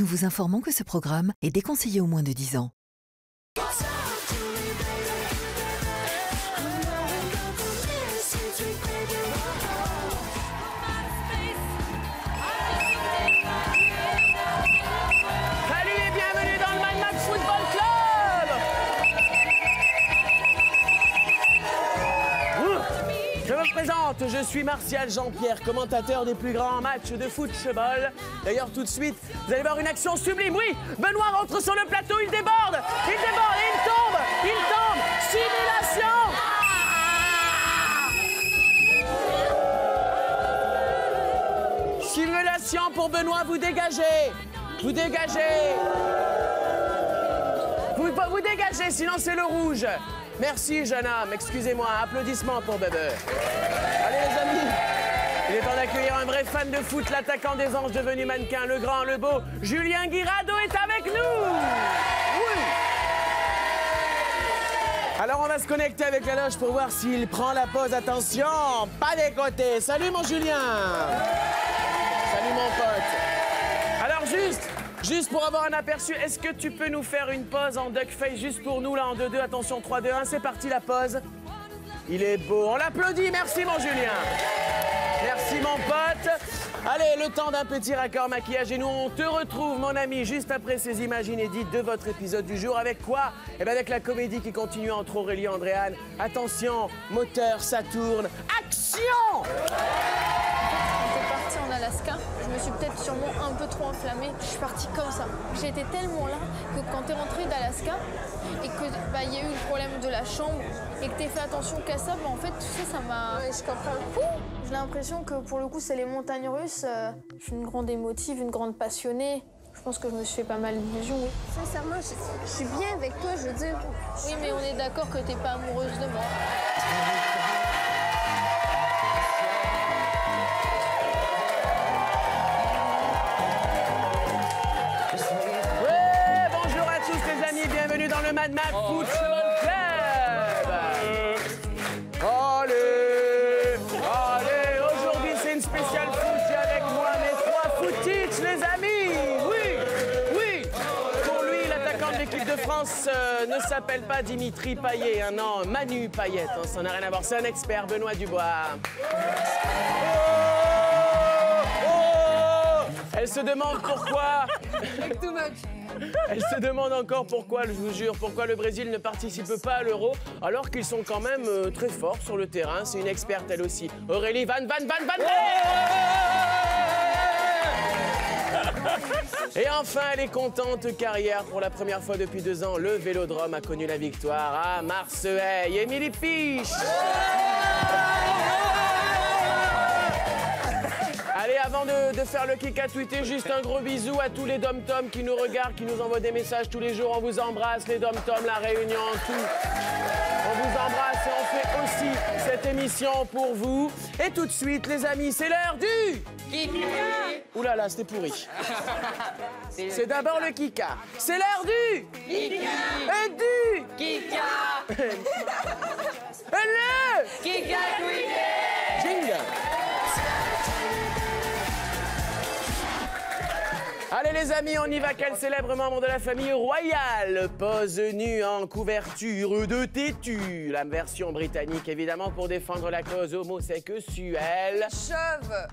Nous vous informons que ce programme est déconseillé aux moins de 10 ans. Je suis Martial Jean-Pierre, commentateur des plus grands matchs de football. D'ailleurs, tout de suite, vous allez voir une action sublime. Oui, Benoît rentre sur le plateau, il déborde et il tombe, simulation. Simulation pour Benoît, vous dégagez, vous dégagez. Vous dégagez, sinon c'est le rouge. Merci, jeune homme. Excusez-moi, applaudissements pour Bebeur. Allez, les amis, il est temps d'accueillir un vrai fan de foot, l'attaquant des Anges devenu mannequin, le grand, le beau, Julien Guirado est avec nous. Oui. Alors, on va se connecter avec la loge pour voir s'il prend la pause. Attention, pas des côtés. Salut, mon Julien. Salut, mon pote. Alors, juste pour avoir un aperçu, est-ce que tu peux nous faire une pause en duckface juste pour nous, là, en 2-2, attention, 3-2-1, c'est parti, la pause. Il est beau, on l'applaudit, merci mon Julien. Merci mon pote. Allez, le temps d'un petit raccord maquillage et nous, on te retrouve, mon ami, juste après ces images inédites de votre épisode du jour. Avec quoi? Eh bien, avec la comédie qui continue entre Aurélie et Andréane. Attention, moteur, ça tourne, action! En Alaska, je me suis peut-être sûrement un peu trop enflammée. Je suis partie comme ça. J'étais tellement là que quand t'es rentrée d'Alaska et que y a eu le problème de la chambre et que t'es fait attention qu'à ça, en fait, tu sais, ça m'a... Ouais, je comprends. J'ai l'impression que pour le coup, c'est les montagnes russes. Je suis une grande émotive, une grande passionnée. Je pense que je me suis fait pas mal d'illusions. Oui. Sincèrement, je suis bien avec toi, je veux dire. Oui, mais on est d'accord que t'es pas amoureuse de moi. Mad Max Football Club. Allez, allez, aujourd'hui c'est une spéciale foot, j'ai avec moi mes trois footitch, les amis. Oui, oui. Pour lui, l'attaquant de l'équipe de France ne s'appelle pas Dimitri Payet, hein, non, Manu Payet, hein, ça n'a rien à voir, c'est un expert, Benoît Dubois. Elle se demande pourquoi... Elle se demande encore pourquoi, je vous jure, pourquoi le Brésil ne participe pas à l'Euro, alors qu'ils sont quand même très forts sur le terrain. C'est une experte, elle aussi. Aurélie Van Van. Et enfin, elle est contente, carrière. Pour la première fois depuis 2 ans, le Vélodrome a connu la victoire à Marseille. Émilie Fiche. Allez, avant de faire le kick à tweeter, juste un gros bisou à tous les Dom-Tom qui nous regardent, qui nous envoient des messages tous les jours. On vous embrasse, les Dom-Tom, la Réunion, tout. On vous embrasse et on fait aussi cette émission pour vous. Et tout de suite, les amis, c'est l'heure du... Kika. Ouh là là, c'était pourri. C'est d'abord le Kika. C'est l'heure du... Kika. Et du... Kika. Et le... Kika tweeter. Jingle. Allez les amis, on y va, quel célèbre membre de la famille royale pose nu en couverture de têtu. La version britannique, évidemment, pour défendre la cause homosexuelle. Chauve.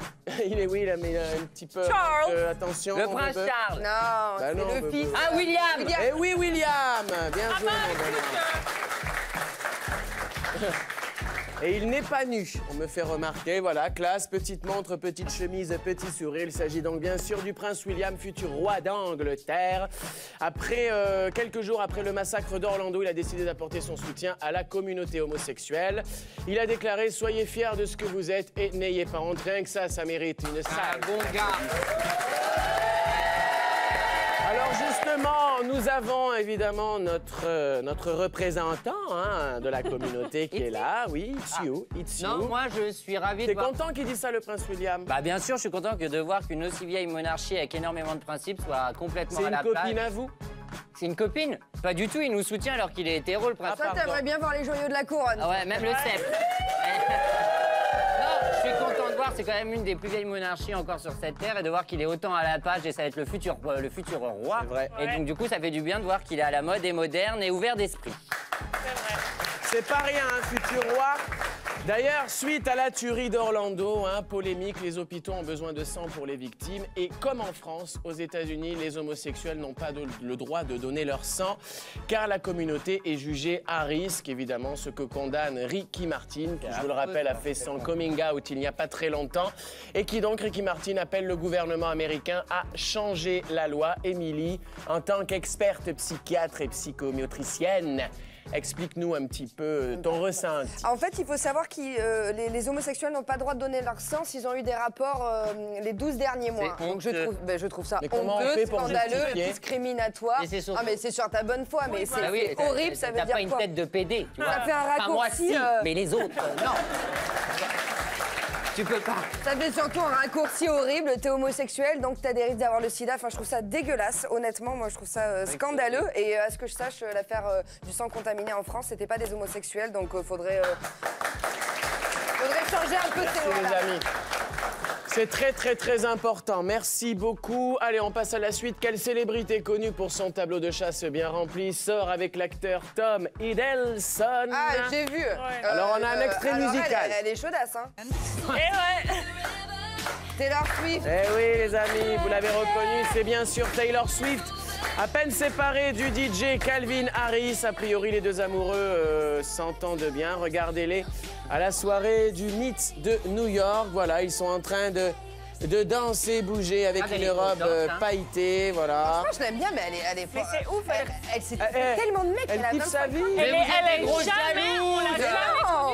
Il est, oui, là, mais un petit peu... Charles. Attention. Le prince Charles. Non, bah c'est le fils. Ah, William. William. Eh oui, William. Bien joué, mon bonhomme. Et il n'est pas nu, on me fait remarquer, voilà, classe, petite montre, petite chemise, petit sourire. Il s'agit donc bien sûr du prince William, futur roi d'Angleterre. Après, quelques jours après le massacre d'Orlando, il a décidé d'apporter son soutien à la communauté homosexuelle. Il a déclaré « Soyez fiers de ce que vous êtes et n'ayez pas honte ». Rien que ça, ça mérite une salle. Ah, bon gars. Alors justement... Nous avons évidemment notre représentant hein, de la communauté qui est là. Oui, it's you, it's you. Non, moi je suis ravi de voir... T'es content qu'il dise ça, le prince William? Bah bien sûr, je suis content de voir qu'une aussi vieille monarchie avec énormément de principes soit complètement à la plage. C'est une copine à vous? C'est une copine? Pas du tout, il nous soutient alors qu'il est hétéro, le prince. Ah, toi, t'aimerais bien voir les joyaux de la couronne. Ah ouais, même le cèpe. Non, je suis content de voir voir, c'est quand même une des plus vieilles monarchies encore sur cette terre, et de voir qu'il est autant à la page et ça va être le futur roi. C'est vrai. Et donc du coup, ça fait du bien de voir qu'il est à la mode et moderne et ouvert d'esprit. C'est pas rien, hein, futur roi. D'ailleurs, suite à la tuerie d'Orlando, hein, polémique, les hôpitaux ont besoin de sang pour les victimes. Et comme en France, aux États-Unis, les homosexuels n'ont pas le droit de donner leur sang, car la communauté est jugée à risque, évidemment, ce que condamne Ricky Martin, qui, je vous le rappelle, a fait son coming out il n'y a pas très longtemps, et qui donc, Ricky Martin, appelle le gouvernement américain à changer la loi. Émilie, en tant qu'experte psychiatre et psychométricienne, explique-nous un petit peu ton ressenti. En fait, il faut savoir que les homosexuels n'ont pas le droit de donner leur sang s'ils ont eu des rapports les 12 derniers mois. Donc je trouve ça honteux, scandaleux, discriminatoire. Mais ah mais c'est sur ta bonne foi, mais c'est horrible, ça veut dire quoi? T'as pas une tête de PD, tu vois. Ça fait un raccourci. Mais les autres, non. Tu peux pas. Ça fait surtout un raccourci horrible, t'es homosexuel, donc t'as des risques d'avoir le sida. Enfin, je trouve ça dégueulasse, honnêtement, moi je trouve ça scandaleux. Et à ce que je sache, l'affaire du sang contaminé en France, c'était pas des homosexuels, donc faudrait changer un peu ces lois. Merci les amis. C'est très très très important, merci beaucoup. Allez, on passe à la suite. Quelle célébrité connue pour son tableau de chasse bien rempli sort avec l'acteur Tom Hiddleston? Ah, j'ai vu. Ouais. Alors on a un extrait musical. Elle est chaudasse, hein. Eh ouais. Taylor Swift. Eh oui les amis, vous l'avez reconnu, c'est bien sûr Taylor Swift. À peine séparés du DJ Calvin Harris, a priori les deux amoureux s'entendent bien. Regardez-les à la soirée du Meet de New York. Voilà, ils sont en train de danser, bouger avec une robe pailletée. Voilà. Franchement, je l'aime bien, mais elle est... Mais c'est ouf, elle s'est tellement de mecs. Elle kiffe sa vie. Mais elle est grosse jalouse.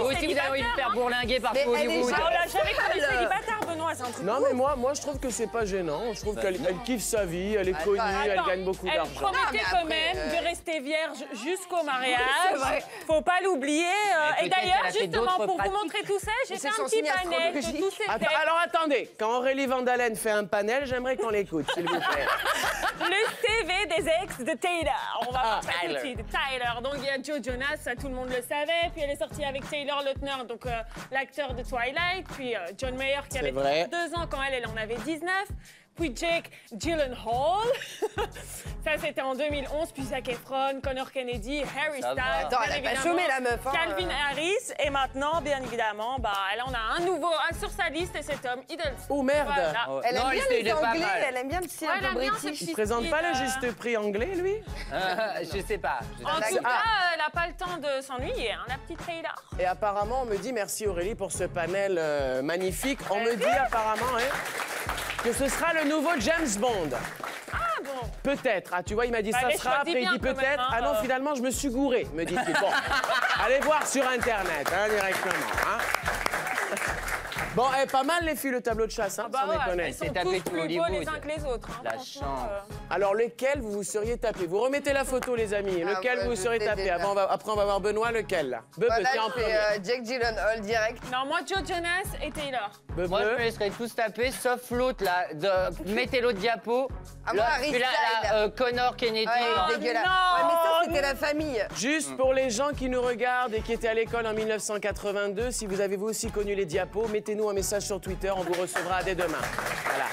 Aussi, vous avez envie de faire bourlinguer par Hollywood. On l'a jamais connu célibataire, Benoît, c'est un truc. Non, mais moi, je trouve que c'est pas gênant. Je trouve qu'elle kiffe sa vie, elle est connue, elle gagne beaucoup d'argent. Elle promettait quand même de rester vierge jusqu'au mariage. Faut pas l'oublier. Et d'ailleurs, justement, pour vous montrer tout ça, j'ai fait un petit panel de tous ces textes. Alors attendez, quand Aurélie Van Daelen fait un panel, j'aimerais qu'on l'écoute, s'il vous plaît. Le CV des ex de Taylor. On va parler tout de suite. Taylor. Donc il y a Joe Jonas, ça tout le monde le savait. Puis elle est sortie avec Taylor Lautner, donc l'acteur de Twilight. Puis John Mayer qui avait 32 ans quand elle en avait 19. Puis Jake Gyllenhaal, ça c'était en 2011, puis Zac Efron, Connor Kennedy, Harry Styles, attends, elle a pas chômé la meuf, hein, Calvin Harris, et maintenant, bien évidemment, bah, elle en a un nouveau sur sa liste, et c'est Tom Hiddleston. Oh merde, voilà. Elle aime bien les Anglais, elle aime bien le style un peu british. Il ne présente pas le juste prix anglais, lui? Je sais pas. En tout cas, elle n'a pas le temps de s'ennuyer, hein, la petite Taylor. Et apparemment, on me dit, merci Aurélie pour ce panel magnifique, on me dit apparemment, hein, que ce sera le nouveau James Bond. Ah bon? Peut-être. Ah, tu vois, il m'a dit ça sera, après il dit peut-être. Ah non, finalement, je me suis gouré, me dit-il. Bon, allez voir sur Internet, hein, directement. Hein. Bon, eh, pas mal les filles, le tableau de chasse, hein, sans déconner. Ils sont tous plus beaux les uns que les autres. Hein, la chance. Alors, lequel vous vous seriez tapé? Vous remettez la photo, les amis. Lequel vous seriez tapé? Après, on va voir Benoît, lequel, là? Bebeur, c'est en premier. Jake Gyllenhaal, direct. Non, moi, Joe Jonas et Taylor. Bebeur. Moi, je les serais tous tapés, sauf l'autre, là. Mettez l'autre diapo. Ah, moi, Harry Styles. Connor Kennedy. Ouais, dégueulasse. Ouais, mais ça, c'était la famille. Juste pour les gens qui nous regardent et qui étaient à l'école en 1982, si vous avez vous aussi connu les diapos, mettez-nous un message sur Twitter, on vous recevra dès demain. Voilà.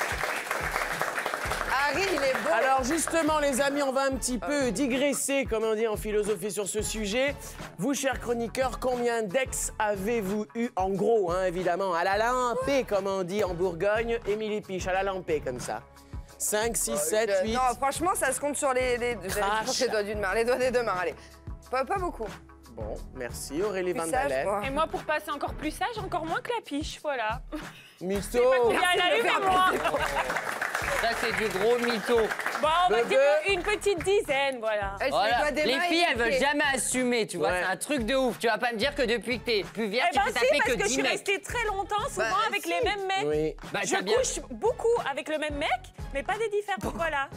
Harry, il est beau. Alors justement, les amis, on va un petit peu digresser, comme on dit en philosophie, sur ce sujet. Vous, chers chroniqueurs, combien d'ex avez-vous eu? En gros, hein, évidemment, à la lampée, comme on dit en Bourgogne. Émilie Fiche, à la lampée, comme ça. 5, 6, 7, 8... Non, franchement, ça se compte sur les doigts des deux mains, allez. Pas beaucoup. Bon, merci Aurélie Van Daelen. Et moi, pour passer encore plus sage, encore moins que la Piche, voilà. Mytho. Ça, c'est du gros mytho. Bon, on va dire une petite dizaine, voilà. Les filles, elles veulent jamais assumer, tu vois. C'est un truc de ouf. Tu vas pas me dire que depuis que t'es plus vieille, tu t'es tapé que 10 mecs. Parce que je suis restée très longtemps, souvent avec les mêmes mecs. Je couche beaucoup avec le même mec, mais pas des différents, voilà.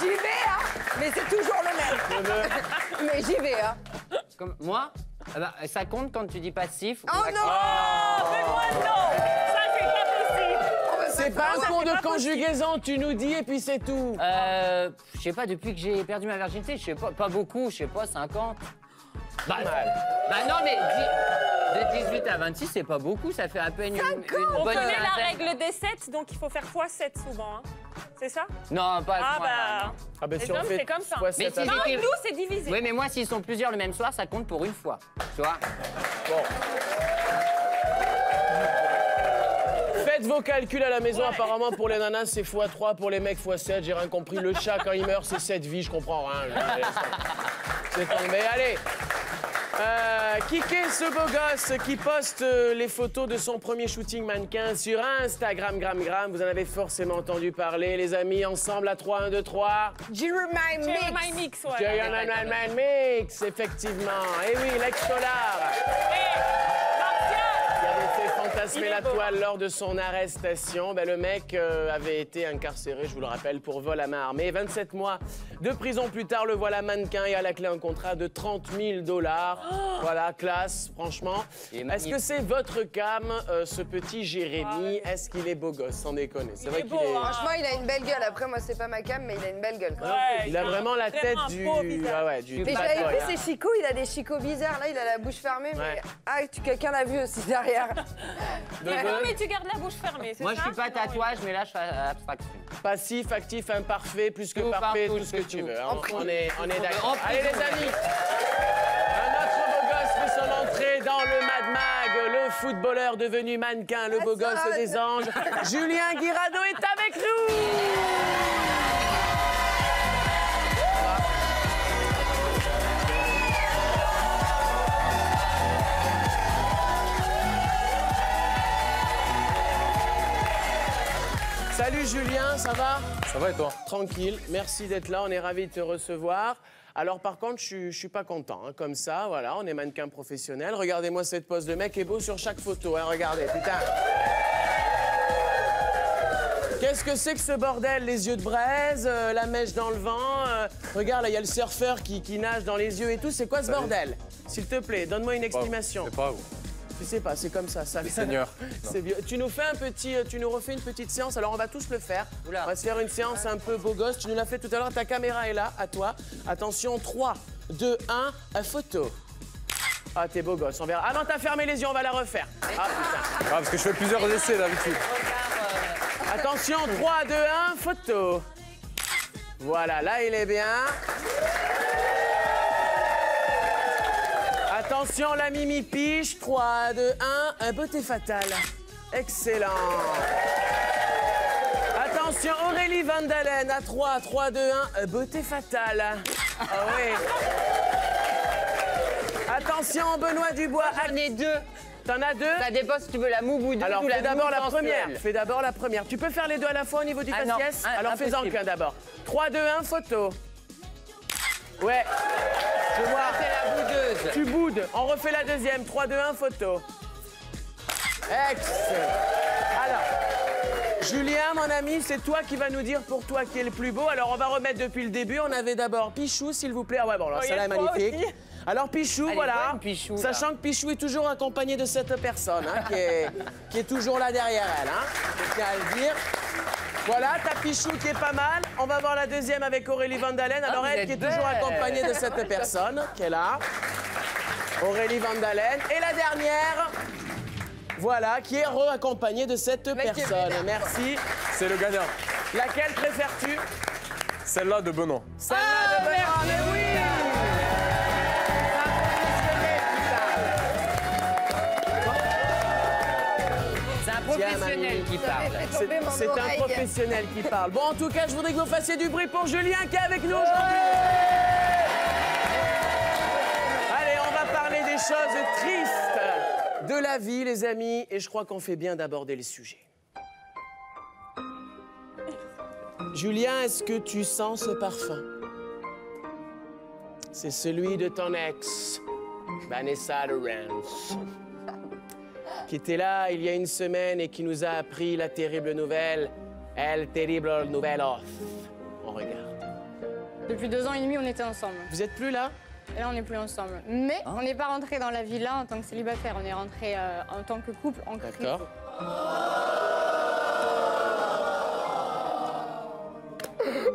J'y vais, hein. Mais c'est toujours le même. Mais j'y vais, hein. Comme moi, ça compte quand tu dis passif. Oh non, Benoît, non. Ça, c'est pas possible. C'est pas un cours de conjugaison, tu nous dis et puis c'est tout. Je sais pas, depuis que j'ai perdu ma virginité, je sais pas, pas beaucoup, je sais pas, 50. Bah non, mais de 18 à 26, c'est pas beaucoup, ça fait à peine une bonne... On connaît la règle des 7, donc il faut faire x7 souvent, hein. C'est ça? Non, pas à ce point-là. Ah bah... Les hommes, c'est comme ça. Mais si nous, c'est divisé. Oui, mais moi, s'ils sont plusieurs le même soir, ça compte pour une fois, tu vois. Bon. Faites vos calculs à la maison, apparemment, pour les nanas, c'est x3, pour les mecs, x7, j'ai rien compris. Le chat, quand il meurt, c'est 7 vies, je comprends rien. C'est tombé, allez. Kiké, ce beau gosse qui poste les photos de son premier shooting mannequin sur Instagram, vous en avez forcément entendu parler, les amis, ensemble à 3, 1, 2, 3. Jeremiah Mix, effectivement. Et oui, l'ex-polar. Il avait fait fantasmer la toile lors de son arrestation. Ben, le mec avait été incarcéré, je vous le rappelle, pour vol à main armée. 27 mois de prison plus tard, le voilà mannequin et à la clé un contrat de 30 000 $. Oh, voilà, classe, franchement. Est-ce que c'est votre came, ce petit Jérémy? Est-ce qu'il est beau gosse, sans déconner? C'est vrai qu'il est... Franchement, il a une belle gueule. Après, moi, c'est pas ma came, mais il a une belle gueule. Ouais, il a vraiment la tête du... mais j'avais vu ses chicots, il a des chicots bizarres. Là, il a la bouche fermée, mais... Ah, quelqu'un l'a vu aussi derrière. Non, mais tu gardes la bouche fermée, c'est ça? Moi, je suis pas tatouage, mais là, je fais abstraction. Passif, actif, imparfait, plus que parfait, tout ce que tu veux. On est d'accord. Allez, les amis, un autre beau gosse fait son entrée dans le Mad Mag. Le footballeur devenu mannequin, le beau gosse des anges, Julien Guirado est avec nous. Salut Julien, ça va? Ça va et toi? Tranquille, merci d'être là, on est ravis de te recevoir. Alors par contre, je suis pas content, hein. Comme ça, voilà, on est mannequin professionnel. Regardez-moi cette pose de mec est beau sur chaque photo, hein. Regardez, putain. Qu'est-ce que c'est que ce bordel? Les yeux de braise, la mèche dans le vent, regarde, là, il y a le surfeur qui nage dans les yeux et tout, c'est quoi ce bordel? S'il te plaît, donne-moi une exprimation. C'est pas vous. Tu sais pas, c'est comme ça, ça. Le Seigneur. Tu nous fais un petit, tu nous refais une petite séance. Alors on va tous le faire. Oula. On va se faire une séance un peu beau gosse. Tu nous l'as fait tout à l'heure. Ta caméra est là, à toi. Attention, 3, 2, 1, photo. Ah, t'es beau gosse. On verra. Ah non, t'as fermé les yeux. On va la refaire. Ah putain. Ah, parce que je fais plusieurs essais d'habitude. Attention, 3, 2, 1, photo. Voilà, là il est bien. Attention, la Mimi Piche, 3, 2, 1, beauté fatale. Excellent. Attention, Aurélie Van Daelen, à 3, 3, 2, 1, beauté fatale. Ah oui. Attention, Benoît Dubois. J'en ai deux. T'en as deux? Ça dépend si tu veux la mou ou alors, fais d'abord la première. Fais d'abord la première. Tu peux faire les deux à la fois au niveau du faciès? Alors fais-en qu'un d'abord. 3, 2, 1, photo. Ouais. Je vois. La boudeuse. Tu boudes. On refait la deuxième. 3, 2, 1, photo. Excellent. Alors, Julien, mon ami, c'est toi qui vas nous dire pour toi qui est le plus beau. Alors, on va remettre depuis le début. On avait d'abord Pichou, s'il vous plaît. Ah ouais, bon, alors, celle-là est magnifique. Aussi. Alors, Pichou, voilà. Pichou, sachant que Pichou est toujours accompagné de cette personne, hein, qui est toujours là derrière elle. Je tiens à le dire. Voilà, ta Pichou qui est pas mal. On va voir la deuxième avec Aurélie Van Daelen. Alors elle qui est toujours accompagnée de cette personne qui est là. Aurélie Van Daelen. Et la dernière, voilà, qui est re-accompagnée de cette personne. Merci. C'est le gagnant. Laquelle préfères-tu? Celle-là de Benoît. Celle-là de Benoît, mais oui! Professionnel qui parle. C'est un professionnel qui parle. Bon, en tout cas, je voudrais que vous fassiez du bruit pour Julien qui est avec nous aujourd'hui. Allez, on va parler des choses tristes de la vie, les amis. Et je crois qu'on fait bien d'aborder le sujet. Julien, est-ce que tu sens ce parfum? C'est celui de ton ex, Vanessa de Ranch, qui était là il y a une semaine et qui nous a appris la terrible nouvelle. Elle, terrible nouvelle off. On regarde. Depuis 2 ans et demi, on était ensemble. Vous êtes plus là? Et là, on n'est plus ensemble. Mais on n'est pas rentré dans la villa en tant que célibataire. On est rentré en tant que couple en crise. D'accord.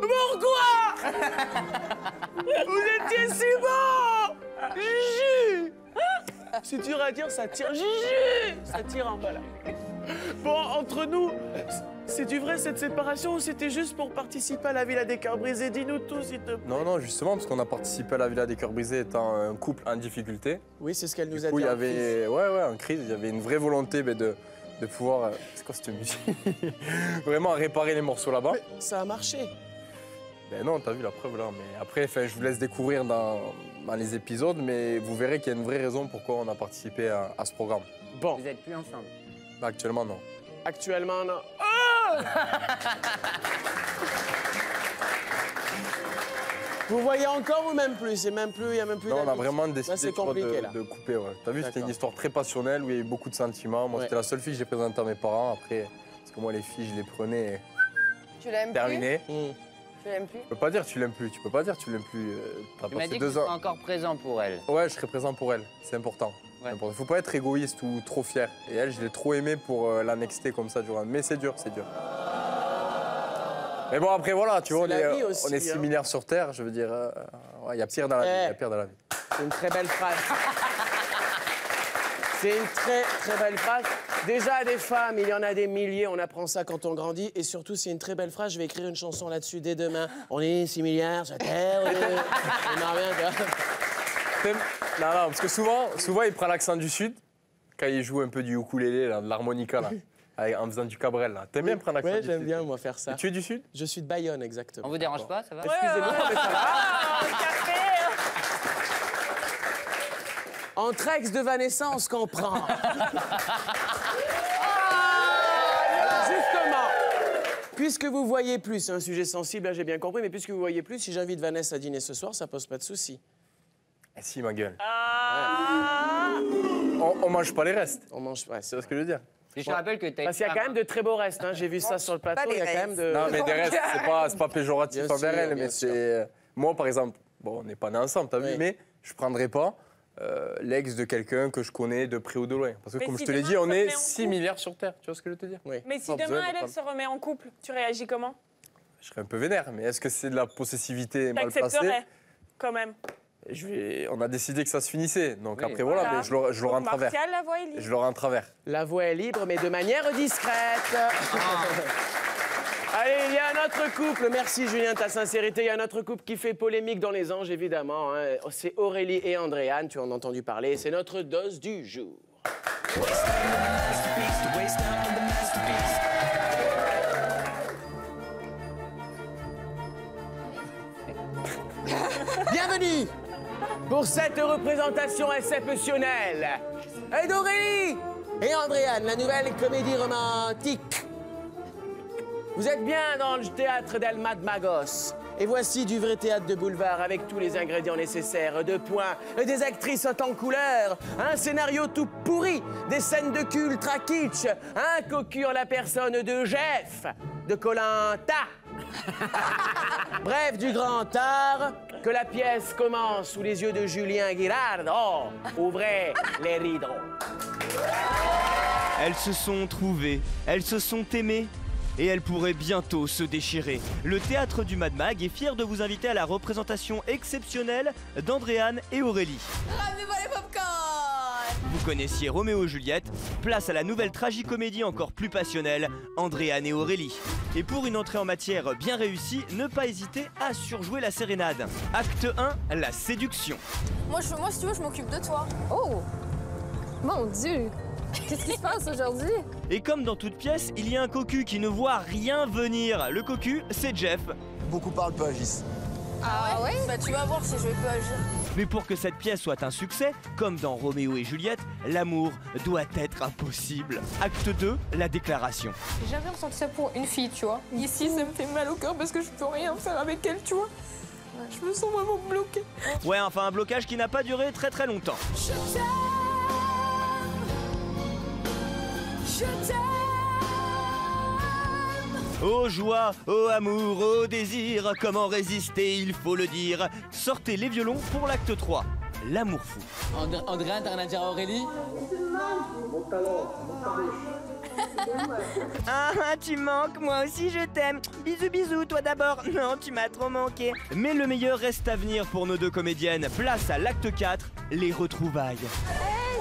Pourquoi? Vous étiez si bon! C'est dur à dire, ça tire. Gigi, ça tire un bal. Bon, entre nous, c'est du vrai cette séparation ou c'était juste pour participer à la Villa des Coeurs Brisés? Dis-nous tout, s'il te plaît. Non, non, justement, parce qu'on a participé à la Villa des Coeurs Brisés étant un couple en difficulté. Oui, c'est ce qu'elle nous a dit. Oui, il y avait, en crise, il y avait une vraie volonté de pouvoir. C'est quoi cette musique? Vraiment réparer les morceaux là-bas. Ça a marché. Ben non, t'as vu la preuve là, mais après, je vous laisse découvrir dans les épisodes, mais vous verrez qu'il y a une vraie raison pourquoi on a participé à ce programme. Bon. Vous n'êtes plus ensemble? Actuellement, non. Actuellement, non. Oh! Vous voyez encore ou même plus? Il n'y a même plus. Non, on a vraiment décidé de couper. Ouais. T'as vu, c'était une histoire très passionnelle où il y a eu beaucoup de sentiments. Moi, c'était la seule fille que j'ai présentée à mes parents. Après, parce que moi, les filles, je les prenais. Tu l'aimes? Terminé. Tu l'aimes plus? Tu peux pas dire tu l'aimes plus, tu peux pas dire tu l'aimes plus. T'as passé 2 ans. Tu m'as dit que tu serais encore présent pour elle. Ouais, je serai présent pour elle, c'est important. Il ne faut pas être égoïste ou trop fier. Et elle, je l'ai trop aimée pour l'annexer comme ça durant. Mais c'est dur, c'est dur. Mais bon, après, voilà, tu vois, on est similaires sur Terre, je veux dire, il y a pire dans la vie, il y a pire dans la vie. C'est une très belle phrase. C'est une très, très belle phrase. Déjà, des femmes, il y en a des milliers, on apprend ça quand on grandit. Et surtout, c'est une très belle phrase, je vais écrire une chanson là-dessus dès demain. On est similaires sur Terre, Non, non, parce que souvent, il prend l'accent du Sud quand il joue un peu du ukulélé, là, de l'harmonica, en faisant du cabrel. T'aimes bien prendre l'accent du Sud? Oui, j'aime bien, moi, faire ça. Et tu es du Sud? Je suis de Bayonne, exactement. On vous dérange pas, ça va? Excusez-moi, mais ça va. Entre ex de Vanessa, on se comprend. Puisque vous voyez plus, c'est un sujet sensible, j'ai bien compris, mais puisque vous voyez plus, si j'invite Vanessa à dîner ce soir, ça pose pas de soucis. Eh si, ma gueule. Ah ouais. On mange pas les restes. On mange pas, c'est ce que je veux dire. Je te rappelle que t'as... Parce qu'il y a quand même de très beaux restes, hein. J'ai vu ça sur le plateau, il y a quand même de... Non, mais des restes, c'est pas péjoratif envers elle, mais c'est... Moi, par exemple, bon, on n'est pas nés ensemble, t'as vu, mais je prendrais pas l'ex de quelqu'un que je connais de près ou de loin. Parce que, comme je te l'ai dit, on est 6 milliards sur Terre, tu vois ce que je veux te dire? Mais si demain, elle se remet en couple, tu réagis comment? Je serais un peu vénère, mais est-ce que c'est de la possessivité mal placée? T'accepterais, quand même. On a décidé que ça se finissait, donc oui, après voilà, mais je le rends en travers. Martial, la voie est libre. Je le rends en travers. La voie est libre, mais de manière discrète. Allez, il y a un autre couple. Merci Julien, ta sincérité. Il y a un autre couple qui fait polémique dans les anges, évidemment. Hein. C'est Aurélie et Andréane, tu en as entendu parler. C'est notre dose du jour. Bienvenue pour cette représentation exceptionnelle d'Aurélie et Andréane, la nouvelle comédie romantique. Vous êtes bien dans le théâtre d'Alma de Magos. Et voici du vrai théâtre de boulevard avec tous les ingrédients nécessaires. 2 points, des actrices hautes en couleur, un scénario tout pourri, des scènes de cul ultra kitsch, qu'occure la personne de Jeff, de Koh-Lanta. Bref, du grand art, que la pièce commence sous les yeux de Julien Guirado. Ouvrez les rideaux. Elles se sont trouvées, elles se sont aimées et elles pourraient bientôt se déchirer. Le théâtre du Mad Mag est fier de vous inviter à la représentation exceptionnelle d'Andréane et Aurélie. Ramenez-moi les pop-corn! Vous connaissiez Roméo et Juliette, place à la nouvelle tragicomédie encore plus passionnelle, Andréane et Aurélie. Et pour une entrée en matière bien réussie, ne pas hésiter à surjouer la sérénade. Acte 1, la séduction. Moi si tu veux, je m'occupe de toi. Oh! Mon Dieu! Qu'est-ce qui se passe aujourd'hui? Et comme dans toute pièce, il y a un cocu qui ne voit rien venir. Le cocu, c'est Jeff. Beaucoup parlent, peu agissent. Ah ouais? Bah tu vas voir si je peux agir. Mais pour que cette pièce soit un succès, comme dans Roméo et Juliette, l'amour doit être impossible. Acte 2, la déclaration. J'ai jamais ressenti ça pour une fille, tu vois. Ici, ça me fait mal au cœur parce que je peux rien faire avec elle, tu vois. Ouais. Je me sens vraiment bloquée. Ouais, enfin un blocage qui n'a pas duré très très longtemps. Oh joie, oh amour, oh désir, comment résister, il faut le dire. Sortez les violons pour l'acte 3, l'amour fou. Andréane, t'as rien à dire à Aurélie? Ah, tu manques, moi aussi je t'aime. Bisous, bisous, toi d'abord. Non, tu m'as trop manqué. Mais le meilleur reste à venir pour nos 2 comédiennes. Place à l'acte 4, les retrouvailles. Hey,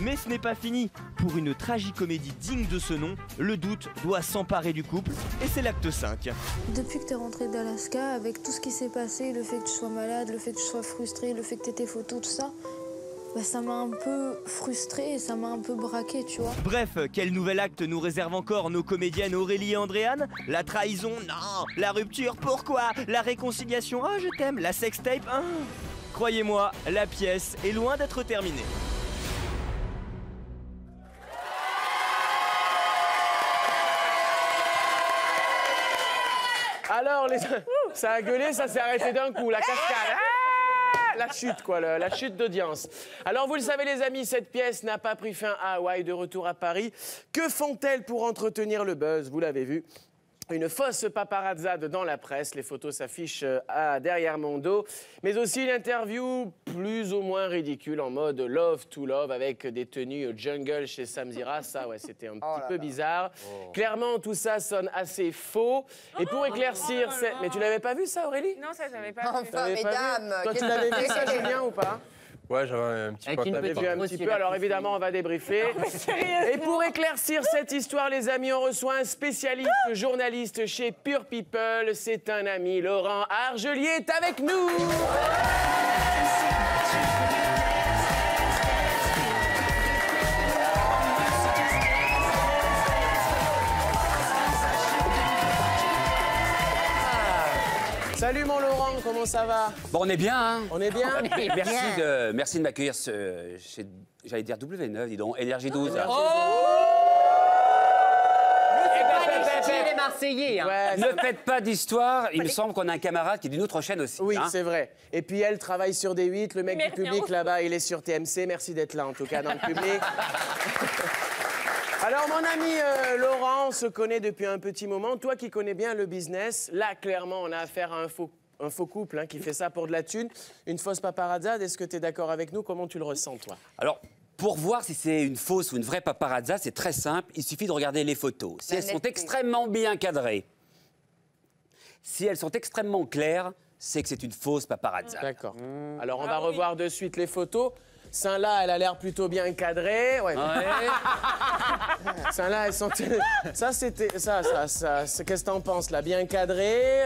Mais ce n'est pas fini. Pour une tragicomédie digne de ce nom, le doute doit s'emparer du couple et c'est l'acte 5. Depuis que t'es rentré d'Alaska, avec tout ce qui s'est passé, le fait que tu sois malade, le fait que tu sois frustré, le fait que t'aies tes photos, tout ça, bah ça m'a un peu frustré et ça m'a un peu braqué, tu vois. Bref, quel nouvel acte nous réserve encore nos comédiennes Aurélie et Andréane? La trahison? Non. La rupture? Pourquoi? La réconciliation? Ah, oh, je t'aime. La sextape? Hein? Croyez-moi, la pièce est loin d'être terminée. Alors, les... ça a gueulé, ça s'est arrêté d'un coup, la cascade. Ah, la chute, quoi, la chute d'audience. Alors, vous le savez, les amis, cette pièce n'a pas pris fin à Hawaï, de retour à Paris. Que font-elles pour entretenir le buzz? Vous l'avez vu. Une fausse paparazzade dans la presse, les photos s'affichent derrière mon dos, mais aussi une interview plus ou moins ridicule en mode love to love avec des tenues jungle chez Samzira, ça ouais c'était un petit peu bizarre. Oh. Clairement tout ça sonne assez faux. Et pour éclaircir, mais tu l'avais pas vu ça Aurélie? Non ça j'avais pas vu. Enfin mesdames, toi tu l'avais vu ça Julien ou pas? Ouais, j'avais un petit peu. T'avais vu un petit peu, alors évidemment, on va débriefer. Et pour éclaircir cette histoire, les amis, on reçoit un spécialiste journaliste chez Pure People. C'est un ami, Laurent Argelier est avec nous. Salut mon Laurent, comment ça va? Bon, on est bien, hein? On est bien. Merci de m'accueillir j'allais dire W9, dis donc, Énergie 12. Oh, les Marseillais, hein. Ouais, ne faites pas d'histoire, il me semble qu'on a un camarade qui est d'une autre chaîne aussi. Oui, hein, c'est vrai. Et puis elle travaille sur D8, le mec du public là-bas, il est sur TMC. Merci d'être là en tout cas dans le public. Alors, mon ami Laurent, on se connaît depuis un petit moment. Toi qui connais bien le business, là, clairement, on a affaire à un faux couple hein, qui fait ça pour de la thune. Une fausse paparazzade, est-ce que tu es d'accord avec nous? Comment tu le ressens, toi? Alors, pour voir si c'est une fausse ou une vraie paparazzade, c'est très simple. Il suffit de regarder les photos. Si elles sont extrêmement bien cadrées, si elles sont extrêmement claires, c'est que c'est une fausse paparazzade. D'accord. Alors, on va revoir de suite les photos. Celle-là, elle a l'air plutôt bien cadrée. Ouais. Celle-là, elles sont... Ça, c'était... Ça. Qu'est-ce que t'en penses, là? Bien cadrée,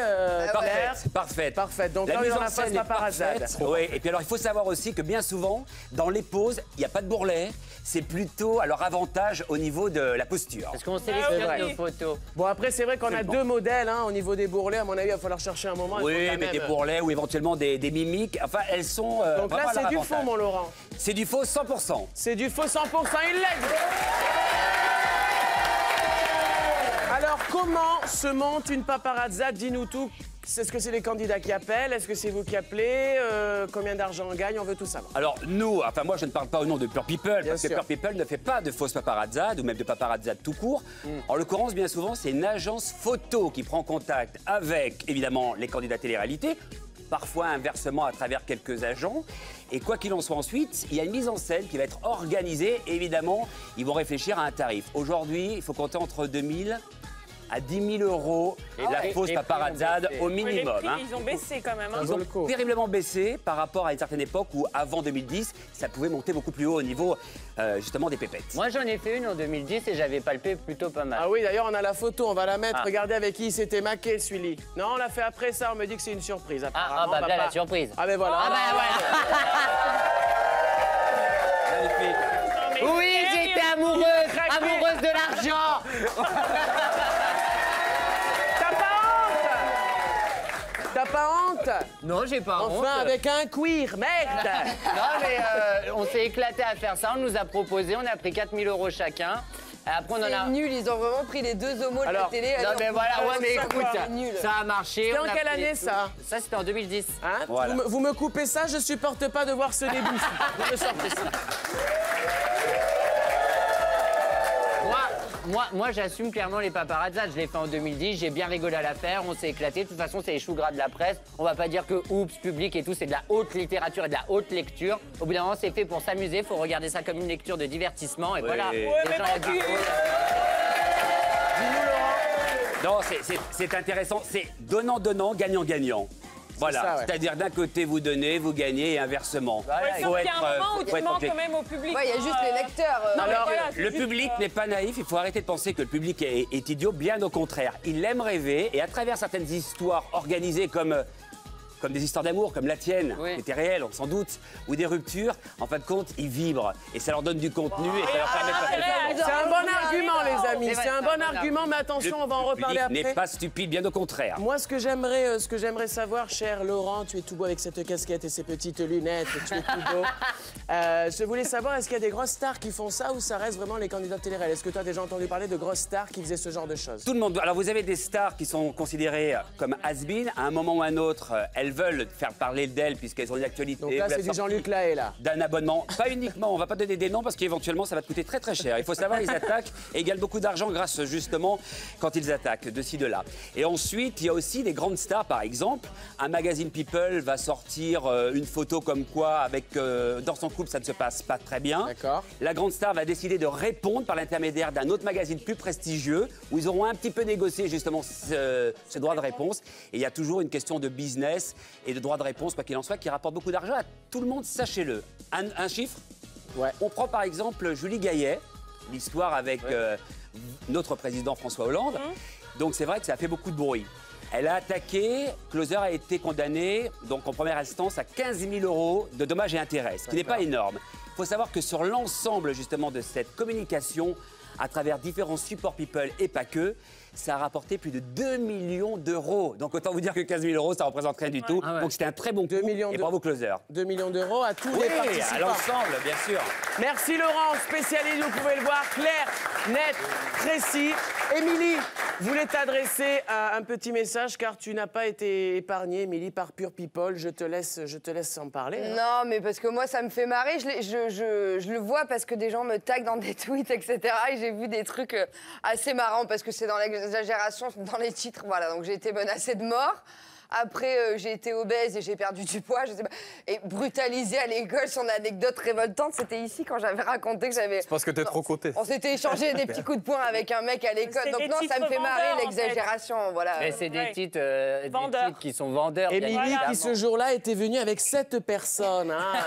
parfaite. Parfaite. Donc là, on en a pas de paparazzade. Oui, et puis alors, il faut savoir aussi que bien souvent, dans les poses, il n'y a pas de bourrelet. C'est plutôt à leur avantage au niveau de la posture. Parce qu'on sait les photos. Bon, après, c'est vrai qu'on a deux modèles, hein, au niveau des bourrelets. À mon avis, il va falloir chercher un moment. Oui, mais des bourrelets ou éventuellement des mimiques. Enfin, elles sont... Donc là, c'est du faux, mon Laurent. C'est du faux 100%. C'est du faux 100%, il l'aide. Alors, comment se monte une paparazzade? Dis-nous tout. Est-ce que c'est les candidats qui appellent? Est-ce que c'est vous qui appelez? Combien d'argent on gagne? On veut tout savoir. Alors, nous, enfin, moi, je ne parle pas au nom de Pure People, parce que Pure People ne fait pas de fausses paparazzades, ou même de paparazzades tout court. En l'occurrence, bien souvent, c'est une agence photo qui prend contact avec, évidemment, les candidats télé-réalité, parfois inversement à travers quelques agents. Et quoi qu'il en soit ensuite, il y a une mise en scène qui va être organisée. Évidemment, ils vont réfléchir à un tarif. Aujourd'hui, il faut compter entre 2000 à 10 000 euros la fausse paparazzade au minimum. Les prix, hein. Ils ont baissé quand même. Hein. Ils ont terriblement baissé par rapport à une certaine époque où, avant 2010, ça pouvait monter beaucoup plus haut au niveau justement des pépettes. Moi, j'en ai fait une en 2010 et j'avais palpé plutôt pas mal. Ah oui, d'ailleurs, on a la photo, on va la mettre. Regardez avec qui il s'était maqué, celui-là. Non, on l'a fait après ça, on me dit que c'est une surprise. Ah, bah là, la surprise. Ah, mais voilà. Ah, bah voilà. Oui, j'étais amoureuse de l'argent. T'as pas honte? Non, j'ai pas honte. Enfin, avec un queer, merde. Non, mais on s'est éclaté à faire ça. On nous a proposé, on a pris 4 000 euros chacun. Après, on en a... nul, ils ont vraiment pris les deux homos de la télé. Non, mais voilà, ouais, mais écoute, ça a marché. C'était en quelle année, ça? Ça, c'était en 2010. Hein, voilà. Vous me coupez ça, je supporte pas de voir ce début. Vous me sortez ça. Moi, j'assume clairement les paparazzades. Je l'ai fait en 2010, j'ai bien rigolé à l'affaire, on s'est éclaté. De toute façon, c'est les choux gras de la presse. On va pas dire que oups, public et tout, c'est de la haute littérature et de la haute lecture. Au bout d'un moment, c'est fait pour s'amuser. Faut regarder ça comme une lecture de divertissement. Et voilà. Dis-nous, Laurent, Non, c'est intéressant. C'est donnant-donnant, gagnant-gagnant. Voilà, ouais. C'est-à-dire d'un côté vous donnez, vous gagnez et inversement. Il faut être quand même au public. Ouais, il y a juste les lecteurs. Non, alors, voilà, le public n'est pas naïf, il faut arrêter de penser que le public est idiot, bien au contraire. Il aime rêver et à travers certaines histoires organisées comme des histoires d'amour, comme la tienne, oui, qui était réelle, on s'en doute, ou des ruptures, en fin de compte, ils vibrent. Et ça leur donne du contenu et ça leur permet de... C'est un bon argument, les amis, c'est un bon argument, mais attention, on va en reparler après. Le public n'est pas stupide, bien au contraire. Moi, ce que j'aimerais savoir, cher Laurent, tu es tout beau avec cette casquette et ces petites lunettes, tu es tout beau. Je voulais savoir, est-ce qu'il y a des grosses stars qui font ça ou ça reste vraiment les candidats de télé-réel? Est-ce que tu as déjà entendu parler de grosses stars qui faisaient ce genre de choses? Tout le monde. Alors, vous avez des stars qui sont considérées comme has-been, à un moment ou à un autre, elles veulent faire parler d'elles puisqu'elles ont une actualité. Donc là, c'est du Jean-Luc Lahaye, là. D'un abonnement. Pas uniquement, on ne va pas donner des noms parce qu'éventuellement, ça va te coûter très très cher. Il faut savoir, ils attaquent et ils gagnent beaucoup d'argent grâce justement quand ils attaquent de ci, de là. Et ensuite, il y a aussi des grandes stars, par exemple. Un magazine People va sortir une photo comme quoi, avec dans son couple, ça ne se passe pas très bien. D'accord. La grande star va décider de répondre par l'intermédiaire d'un autre magazine plus prestigieux où ils auront un petit peu négocié justement ce droit de réponse. Et il y a toujours une question de business et de droit de réponse, quoi qu'il en soit, qui rapporte beaucoup d'argent à tout le monde, sachez-le. Un chiffre, ouais. On prend par exemple Julie Gaillet, l'histoire avec ouais, notre président François Hollande. Mmh. Donc c'est vrai que ça a fait beaucoup de bruit. Elle a attaqué, Closer a été condamné, donc en première instance, à 15 000 € de dommages et intérêts, ce qui n'est pas énorme. Il faut savoir que sur l'ensemble justement de cette communication, à travers différents supports People et pas que, ça a rapporté plus de 2 millions d'euros. Donc autant vous dire que 15 000 €, ça ne représente rien du tout. Ah ouais. Donc c'était un très bon coup et bravo Closer. 2 millions d'euros à tous les participants. À l'ensemble, bien sûr. Merci Laurent, spécialiste, vous pouvez le voir, clair, net, précis. Émilie voulait t'adresser un petit message car tu n'as pas été épargnée, Émilie, par Pure People. Je te laisse en parler. Hein. Non, mais parce que moi, ça me fait marrer. Je le vois parce que des gens me taguent dans des tweets, etc. Et j'ai vu des trucs assez marrants parce que c'est dans l'exagération, dans les titres. Voilà, donc j'ai été menacée de mort. Après, j'ai été obèse et j'ai perdu du poids, je sais pas. Et brutalisée à l'école, son anecdote révoltante, c'était ici quand j'avais raconté que j'avais... Je pense que t'es trop coté. On s'était échangé des petits coups de poing avec un mec à l'école. Donc non, ça me fait marrer l'exagération, voilà. Mais c'est des titres qui sont vendeurs. Émilie qui, ce jour-là, était venue avec 7 personnes. Hein,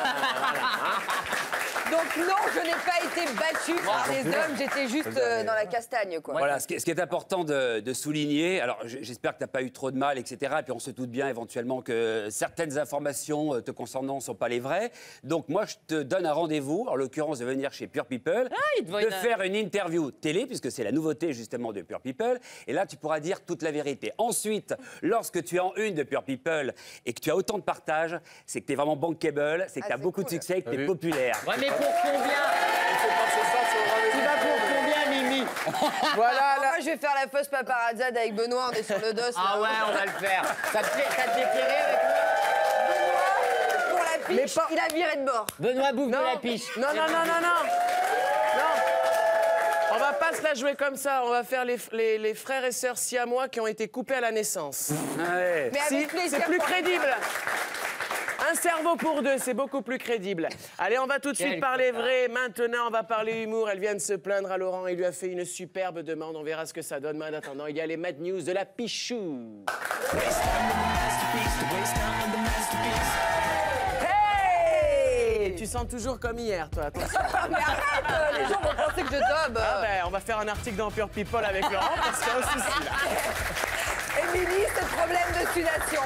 donc non, je n'ai pas été battue par les hommes, j'étais juste dans la castagne, quoi. Voilà, ce qui est important de souligner, alors j'espère que tu n'as pas eu trop de mal, etc. Et puis on se doute bien éventuellement que certaines informations te concernant ne sont pas les vraies. Donc moi, je te donne un rendez-vous, en l'occurrence de venir chez Pure People, de faire une interview télé, puisque c'est la nouveauté justement de Pure People, et là, tu pourras dire toute la vérité. Ensuite, lorsque tu es en une de Pure People et que tu as autant de partage, c'est que tu es vraiment bankable, c'est que tu as beaucoup de succès et que tu es populaire. Pour combien? Tu vas pour combien, Mimi? Voilà, là, je vais faire la fausse paparazzade avec Benoît, on est sur le dos. Ah ouais, on va le faire. Ça te fait tirer avec Benoît pour la piche, il a viré de bord. Benoît bouffe de la piche. Non, non, non, non, non. On va pas se la jouer comme ça, on va faire les frères et sœurs siamois qui ont été coupés à la naissance. Ouais. Si, c'est plus crédible. Un cerveau pour deux, c'est beaucoup plus crédible. Allez, on va tout de suite parler vrai. Maintenant, on va parler humour. Elle vient de se plaindre à Laurent. Il lui a fait une superbe demande. On verra ce que ça donne. Mais en attendant, il y a les Mad News de la Pichou. Hey, tu sens toujours comme hier, toi. Attention. Mais arrête, les gens vont penser que je dobe. Ah ben, on va faire un article dans Pure People avec Laurent parce qu'il y a un souci, là. Émilie, ce problème de sudation.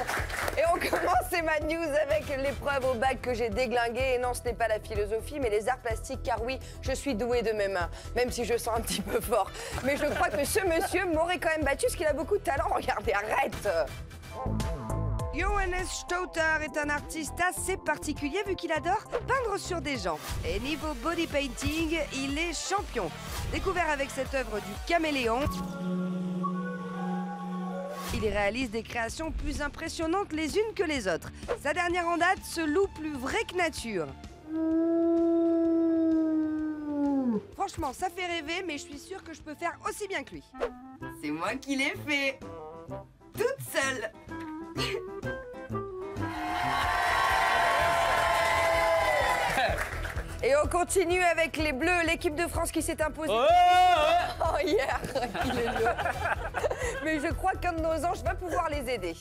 Et on commence ces Mad News avec l'épreuve au bac que j'ai déglinguée. Et non, ce n'est pas la philosophie, mais les arts plastiques, car oui, je suis douée de mes mains, même si je sens un petit peu fort. Mais je crois que ce monsieur m'aurait quand même battu, parce qu'il a beaucoup de talent. Regardez, arrête! Johannes Stauter est un artiste assez particulier vu qu'il adore peindre sur des gens. Et niveau body painting, il est champion. Découvert avec cette œuvre du caméléon... Il réalise des créations plus impressionnantes les unes que les autres. Sa dernière en date, ce loup plus vrai que nature. Franchement, ça fait rêver, mais je suis sûre que je peux faire aussi bien que lui. C'est moi qui l'ai fait. Toute seule. Et Et on continue avec les Bleus, l'équipe de France qui s'est imposée hier. Il est mieux. Mais je crois qu'un de nos anges va pouvoir les aider.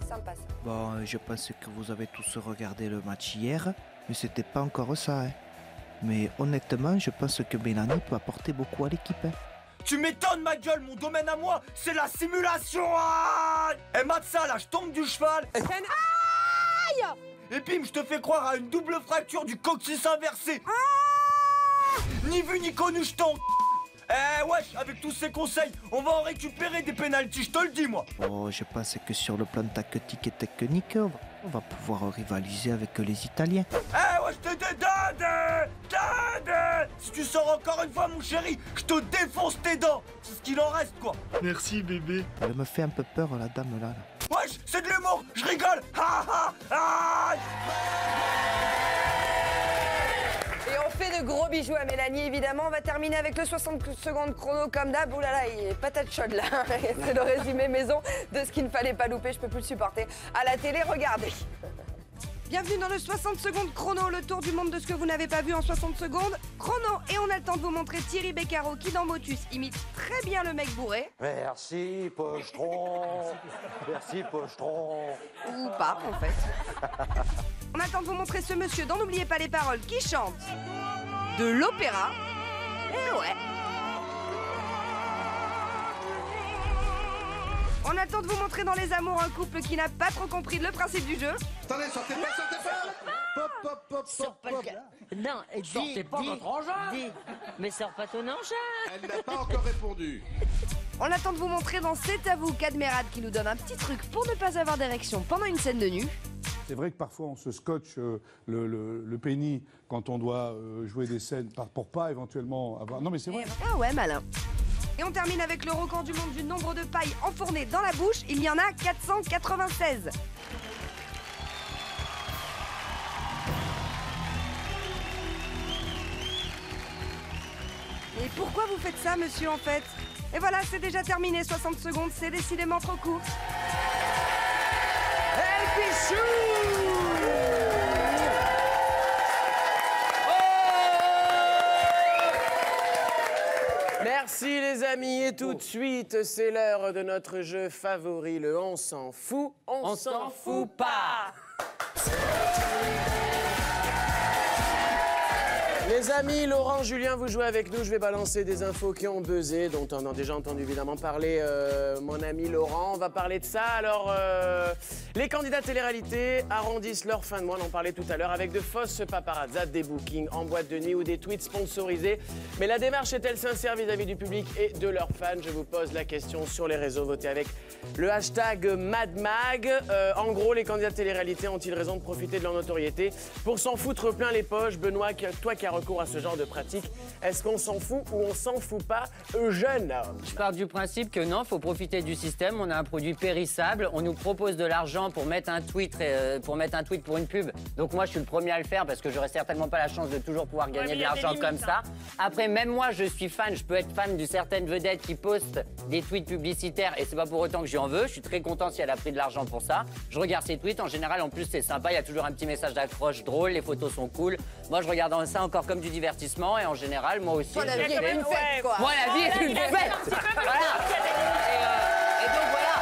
C'est sympa ça. Bon, je pense que vous avez tous regardé le match hier, mais c'était pas encore ça. Hein. Mais honnêtement, je pense que Mélanie peut apporter beaucoup à l'équipe. Hein. Tu m'étonnes ma gueule, mon domaine à moi, c'est la simulation. Eh Matza, là, je tombe du cheval. Aïe! Et bim, je te fais croire à une double fracture du coccyx inversé. Ni vu ni connu, je t'en... Eh wesh, avec tous ces conseils, on va en récupérer des pénaltys, je te le dis moi. Oh, je pense que sur le plan tactique et technique, on va pouvoir rivaliser avec les Italiens. Eh wesh, t'es des dindes, dindes. Si tu sors encore une fois, mon chéri, je te défonce tes dents. C'est ce qu'il en reste, quoi. Merci, bébé. Elle me fait un peu peur, la dame, là. Wesh, c'est de l'humour, je rigole. Ha, ha, ha. De gros bijoux à Mélanie, évidemment. On va terminer avec le 60 secondes chrono comme d'hab. Ouh là là, il est patate chaude là. C'est le résumé maison de ce qu'il ne fallait pas louper. Je peux plus le supporter. À la télé, regardez. Bienvenue dans le 60 secondes chrono, le tour du monde de ce que vous n'avez pas vu en 60 secondes chrono. Et on a le temps de vous montrer Thierry Beccaro qui, dans Motus, imite très bien le mec bourré. Merci, pochetron. Merci, pochetron. Ou pas, en fait. On attend de vous montrer ce monsieur dans N'oubliez pas les paroles qui chante de l'opéra. Eh ouais. On attend de vous montrer dans Les Amours un couple qui n'a pas trop compris le principe du jeu. Attendez, sortez pas, Non, sortez pas votre engin. Mais sors pas ton engin. Elle n'a pas encore répondu. On attend de vous montrer dans C'est à vous qu'Admérade qui nous donne un petit truc pour ne pas avoir d'érection pendant une scène de nu. C'est vrai que parfois on se scotche le pénis quand on doit jouer des scènes pour pas éventuellement avoir... Non mais c'est vrai. Ah ouais, malin. Et on termine avec le record du monde du nombre de pailles enfournées dans la bouche. Il y en a 496. Et pourquoi vous faites ça, monsieur, en fait? Et voilà, c'est déjà terminé. 60 secondes, c'est décidément trop court. Et bichou! Merci les amis, et tout de suite, c'est l'heure de notre jeu favori, le On s'en fout, on s'en fout pas. Les amis, Laurent, Julien, vous jouez avec nous, je vais balancer des infos qui ont buzzé, dont on a déjà entendu évidemment parler mon ami Laurent, on va parler de ça. Alors, les candidats télé-réalité arrondissent leur fin de mois, on en parlait tout à l'heure, avec de fausses paparazzas, des bookings en boîte de nuit ou des tweets sponsorisés. Mais la démarche est-elle sincère vis-à-vis du public et de leurs fans? Je vous pose la question sur les réseaux, votez avec le hashtag MadMag. En gros, les candidats télé-réalité ont-ils raison de profiter de leur notoriété pour s'en foutre plein les poches? Benoît, toi qui as recours à ce genre de pratique, est-ce qu'on s'en fout ou on s'en fout pas, jeune homme? Je pars du principe que non, faut profiter du système, on a un produit périssable, on nous propose de l'argent pour mettre un tweet pour une pub. Donc moi je suis le premier à le faire parce que j'aurais certainement pas la chance de toujours pouvoir gagner de l'argent comme ça. Après même moi je suis fan, je peux être fan de certaines vedettes qui postent des tweets publicitaires et c'est pas pour autant que j'en veux, je suis très content si elle a pris de l'argent pour ça. Je regarde ses tweets, en général en plus c'est sympa, il y a toujours un petit message d'accroche drôle, les photos sont cool. Moi je regarde ça encore comme du divertissement et en général moi aussi. Moi la vie est une fête quoi. Moi la vie est une fête. Voilà. Et donc voilà,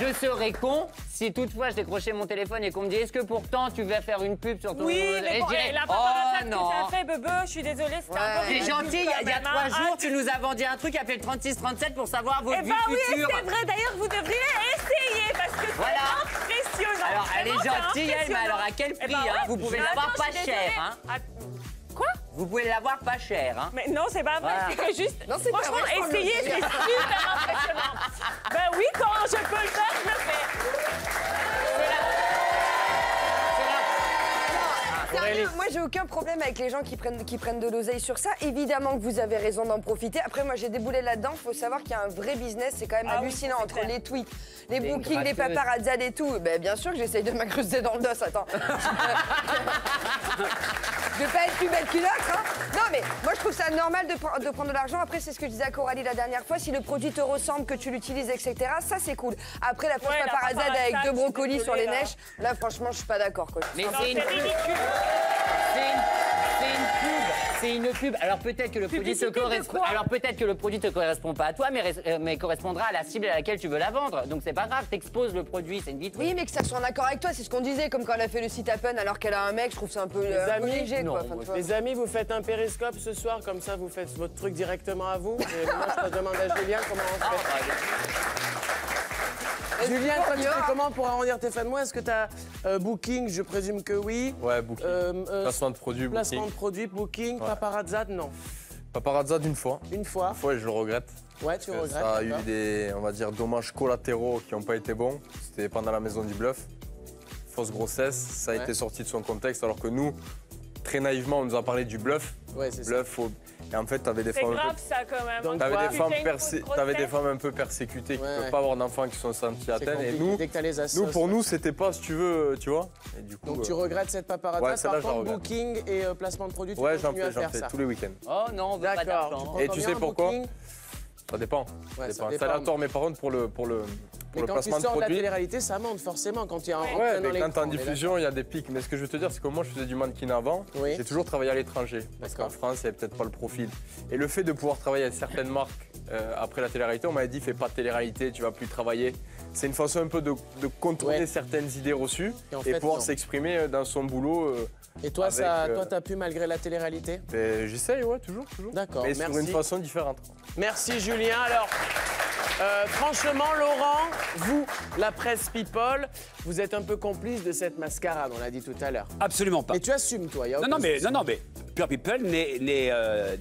je serais con si toutefois je décrochais mon téléphone et qu'on me dit est-ce que pourtant tu vas faire une pub sur ton... Oui, mais bon, je dirais, la paparazza que tu as fait, Bebeu, je suis désolée, c'était un peu... C'est gentil, il y a 3 jours, tu nous as vendu un truc, appelé 36-37 pour savoir vos vues futures. Oui, c'est vrai, d'ailleurs vous devriez essayer parce que c'est impressionnant. Alors elle est gentille, mais alors à quel prix? Vous pouvez l'avoir pas cher. Quoi? Vous pouvez l'avoir pas cher, hein. Mais non, c'est pas vrai, c'est juste... Non, franchement, essayez, c'est super impressionnant. Ben oui, quand je peux le faire, je le fais. Sérieux, moi, j'ai aucun problème avec les gens qui prennent de l'oseille sur ça. Évidemment que vous avez raison d'en profiter. Après, moi, j'ai déboulé là-dedans. Il faut savoir qu'il y a un vrai business, c'est quand même hallucinant, entre les tweets, les bookings, les paparazzas et tout. Ben, bien sûr que j'essaye de m'incruster dans le dos, attends. Je vais pas être plus belle qu'une autre, hein. Non, mais moi, je trouve ça normal de prendre de l'argent. Après, c'est ce que je disais à Coralie la dernière fois. Si le produit te ressemble, que tu l'utilises, etc., ça, c'est cool. Après, la fausse paparazade avec 2 brocolis sur les neiges, là, franchement, je suis pas d'accord, quoi. Mais c'est une pub. C'est une pub. Alors peut-être que le produit te correspond. Alors peut-être que le produit te correspond pas à toi, mais correspondra à la cible à laquelle tu veux la vendre. Donc c'est pas grave, t'exposes le produit, c'est une vitrine. Oui, mais que ça soit en accord avec toi, c'est ce qu'on disait, comme quand elle a fait le site à peine alors qu'elle a un mec, je trouve c'est un peu léger. Les amis, vous faites un périscope ce soir, comme ça vous faites votre truc directement à vous. Et moi, je te demande à Julien comment on fait. Julien, toi, tu fais comment pour arrondir tes fins de mois? Est-ce que t'as Booking? Je présume que oui. Ouais, Booking. Placement de produit, Booking. Placement de produit, Booking, ouais. Paparazzade, non. Paparazzade une fois. Une fois. Une fois et je le regrette. Ouais, tu regrettes. Ça a eu des, on va dire, dommages collatéraux qui n'ont pas été bons. C'était pendant la maison du bluff. Fausse grossesse, ça a été sorti de son contexte alors que nous, très naïvement, on nous a parlé du bluff. Ouais, c'est ça. Et en fait, t'avais des femmes... C'est grave, ça, quand même. Donc, t'avais des femmes un peu persécutées qui ne peuvent pas avoir d'enfants qui sont sentis atteintes. Et nous, pour nous, c'était pas, si tu veux, tu vois. Et du coup, donc, tu regrettes cette paparazzade. Par contre, Booking et placement de produits, tu continues à faire ça. J'en fais tous les week-ends. Oh non, on veut pas d'argent. Et tu sais pourquoi? Ça dépend. Ouais, ça dépend. Ça l'attend, mais par contre, pour le placement de produit... Mais quand tu sors de la télé-réalité, ça monte forcément quand il y a un rentrée dans l'écran. Quand t'es en diffusion, il y a des pics. Mais ce que je veux te dire, c'est que moi, je faisais du mannequinat avant. Oui. J'ai toujours travaillé à l'étranger. Parce qu'en France, il n'y avait peut-être pas le profil. Et le fait de pouvoir travailler avec certaines marques après la télé-réalité, on m'avait dit, fais pas de télé-réalité, tu vas plus travailler. C'est une façon un peu de contourner certaines idées reçues et, pouvoir s'exprimer dans son boulot. Et toi, t'as pu malgré la télé-réalité? J'essaye, ouais, toujours. D'accord, merci. Mais sur une façon différente. Merci, Julien. Alors, franchement, Laurent, vous, la presse People, vous êtes un peu complice de cette mascarade, on l'a dit tout à l'heure. Absolument pas. Et tu assumes, toi. Non, mais Pure People n'est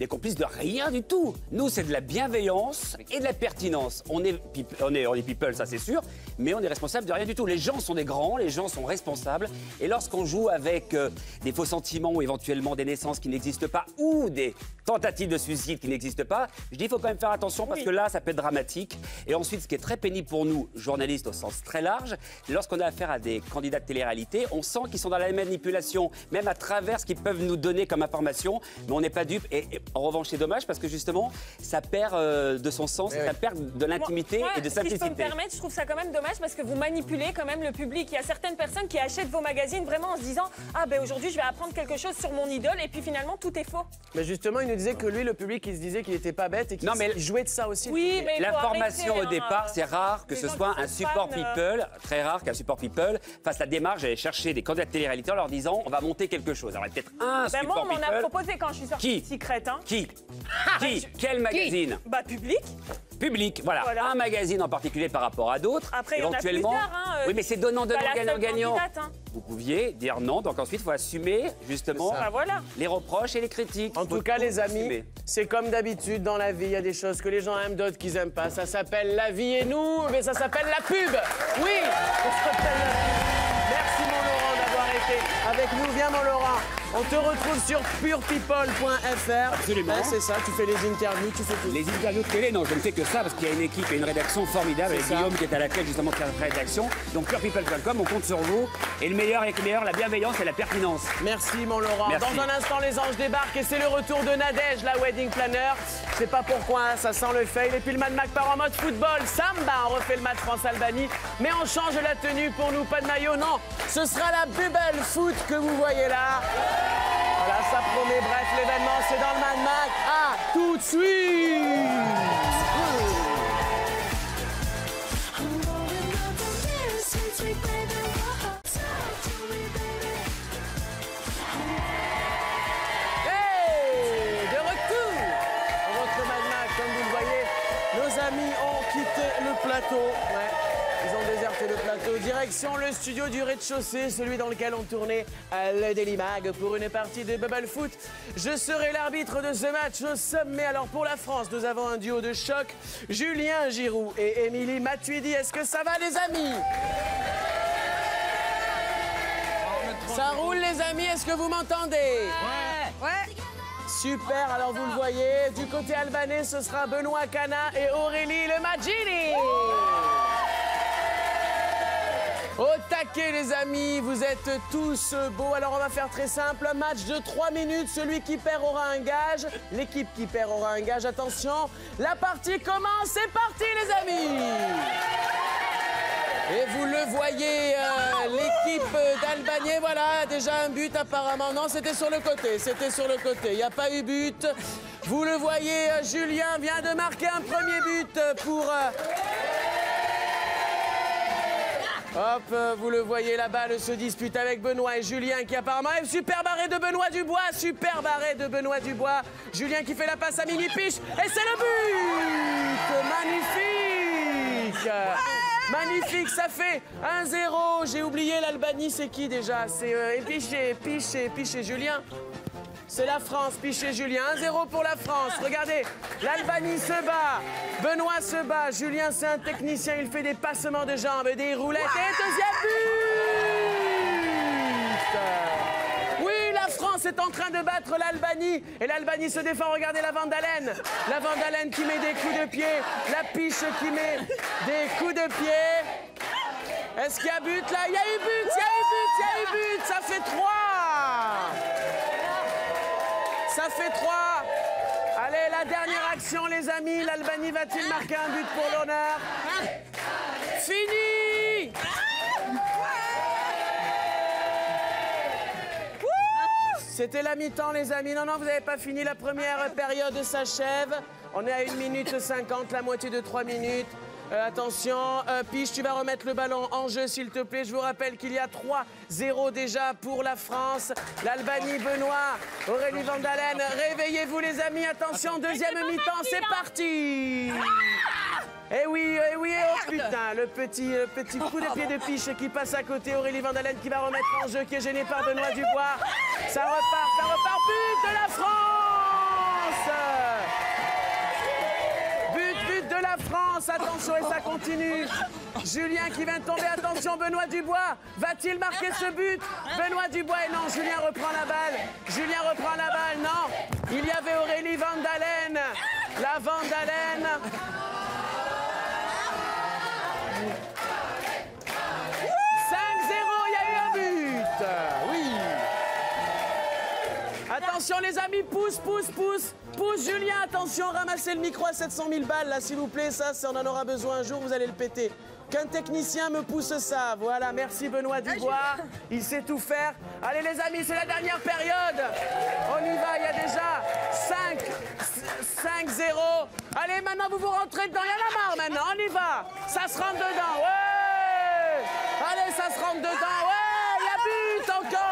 complice de rien du tout. Nous, c'est de la bienveillance et de la pertinence. On est People, ça c'est sûr, mais on est responsable de rien du tout. Les gens sont des grands, les gens sont responsables. Et lorsqu'on joue avec des faux sentiments ou éventuellement des naissances qui n'existent pas ou des tentatives de suicide qui n'existent pas, je dis il faut quand même faire attention parce que là, ça peut être dramatique. Et ensuite, ce qui est très pénible pour nous, journalistes au sens très large, c'est lorsqu'on a affaire à des candidats de télé-réalité, on sent qu'ils sont dans la manipulation, même à travers ce qu'ils peuvent nous donner comme information. Mais on n'est pas dupe et en revanche c'est dommage parce que justement ça perd de son sens, ça perd de l'intimité et de simplicité. Si je peux me permettre, je trouve ça quand même dommage parce que vous manipulez quand même le public. Il y a certaines personnes qui achètent vos magazines vraiment en se disant ah ben aujourd'hui je vais apprendre quelque chose sur mon idole et puis finalement tout est faux. Mais justement il nous disait que lui le public il se disait qu'il n'était pas bête et qu'il jouait de ça aussi. Oui, mais l'information au départ c'est rare que ce soit un support People, très rare qu'un support People fasse la démarche d'aller chercher des candidats de télé-réalité en leur disant on va monter quelque chose. Alors peut-être un support People. Proposé quand je suis sortie de Secret, hein. Quel magazine? Bah, Public. Public, voilà. Un magazine en particulier par rapport à d'autres. Après, éventuellement, il y en a plusieurs, hein, oui, mais c'est donnant-donnant, gagnant-gagnant. Hein. Vous pouviez dire non, donc ensuite, il faut assumer, justement, les reproches et les critiques. En tout cas, les amis, c'est comme d'habitude dans la vie, il y a des choses que les gens aiment, d'autres qu'ils n'aiment pas. Ça s'appelle la vie et nous, mais ça s'appelle la pub. Oui, ça s'appelle la pub. Merci, mon Laurent, d'avoir été avec nous. Viens, mon Laurent. On te retrouve sur purepeople.fr. Absolument. C'est ça, tu fais les interviews, tu fais tout. Les interviews de télé, non, je ne fais que ça parce qu'il y a une équipe et une rédaction formidable avec Guillaume qui est à la tête justement de la rédaction. Donc purepeople.com, on compte sur vous. Et le meilleur avec le meilleur, la bienveillance et la pertinence. Merci mon Laurent. Merci. Dans un instant, les anges débarquent et c'est le retour de Nadège, la wedding planner. Je sais pas pourquoi, hein, ça sent le fail. Et puis le Mad Mac part en mode football. Samba, on refait le match France-Albanie. Mais on change la tenue pour nous, pas de maillot, non. Ce sera la Bubble Foot que vous voyez là. Voilà, ça promet. Bref, l'événement, c'est dans le Mad Max. À tout de suite. Hey, de retour. Votre Mad Max, comme vous le voyez, nos amis ont quitté le plateau. Ils ont déserté le plateau. Direction le studio du rez-de-chaussée, celui dans lequel on tournait le Daily Mag pour une partie de Bubble Foot. Je serai l'arbitre de ce match au sommet. Alors pour la France, nous avons un duo de choc. Julien Giroud et Émilie Matuidi. Est-ce que ça va les amis? Ça roule les amis, est-ce que vous m'entendez? Ouais. Super, alors vous le voyez. Du côté albanais, ce sera Benoît Cana et Aurélie Le Magini. Au taquet les amis, vous êtes tous beaux. Alors on va faire très simple, un match de 3 minutes. Celui qui perd aura un gage, l'équipe qui perd aura un gage. Attention, la partie commence, c'est parti les amis. Et vous le voyez, l'équipe d'Albanier, voilà, déjà un but apparemment. Non, c'était sur le côté, Il n'y a pas eu but. Vous le voyez, Julien vient de marquer un premier but pour... Hop, vous le voyez, la balle se dispute avec Benoît et Julien qui apparemment... Superbe arrêt de Benoît Dubois, Julien qui fait la passe à Émilie Fiche et c'est le but. Magnifique, magnifique, ça fait 1-0. J'ai oublié l'Albanie, c'est qui déjà? C'est Piché, Julien. C'est la France, Piché, Julien. 1-0 pour la France. Regardez, l'Albanie se bat. Benoît se bat. Julien, c'est un technicien. Il fait des passements de jambes et des roulettes. Et deuxième but! Oui, la France est en train de battre l'Albanie. Et l'Albanie se défend. Regardez la Van Daelen. La Van Daelen qui met des coups de pied. La Piche qui met des coups de pied. Est-ce qu'il y a but, là? Il y a eu but, Ça fait 3. Ça fait 3. Allez, la dernière action, les amis. L'Albanie va-t-il marquer un but pour l'honneur? Fini! C'était la mi-temps, les amis. Non, non, vous n'avez pas fini. La première période s'achève. On est à 1 minute 50, la moitié de 3 minutes. Attention, Piche, tu vas remettre le ballon en jeu, s'il te plaît. Je vous rappelle qu'il y a 3-0 déjà pour la France. L'Albanie, Benoît, Aurélie Van Daelen. Réveillez-vous, les amis. Attention, deuxième mi-temps, c'est parti. Eh oui, eh oui, oh putain, le petit coup de pied de Piche qui passe à côté. Aurélie Van Daelen qui va remettre en jeu, qui est gênée par Benoît Dubois. Ça repart, but de la France. De la France, attention, et ça continue. Julien qui vient de tomber, attention, Benoît Dubois. Va-t-il marquer ce but? Benoît Dubois, et non, Julien reprend la balle. Non. Il y avait Aurélie Van Daelen. La Van Daelen. Attention les amis, pousse Julien, attention, ramassez le micro à 700 000 balles là s'il vous plaît, ça si on en aura besoin un jour vous allez le péter. Qu'un technicien me pousse ça, voilà, merci Benoît Dubois, il sait tout faire. Allez les amis, c'est la dernière période, on y va, il y a déjà 5-0. Allez maintenant vous rentrez dedans, il y en a marre maintenant, on y va, ça se rentre dedans, ouais. Allez ça se rentre dedans, ouais, il y a but encore.